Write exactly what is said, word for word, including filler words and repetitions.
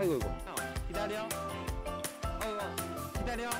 아이고 이거. 기다려. 어, 기다려.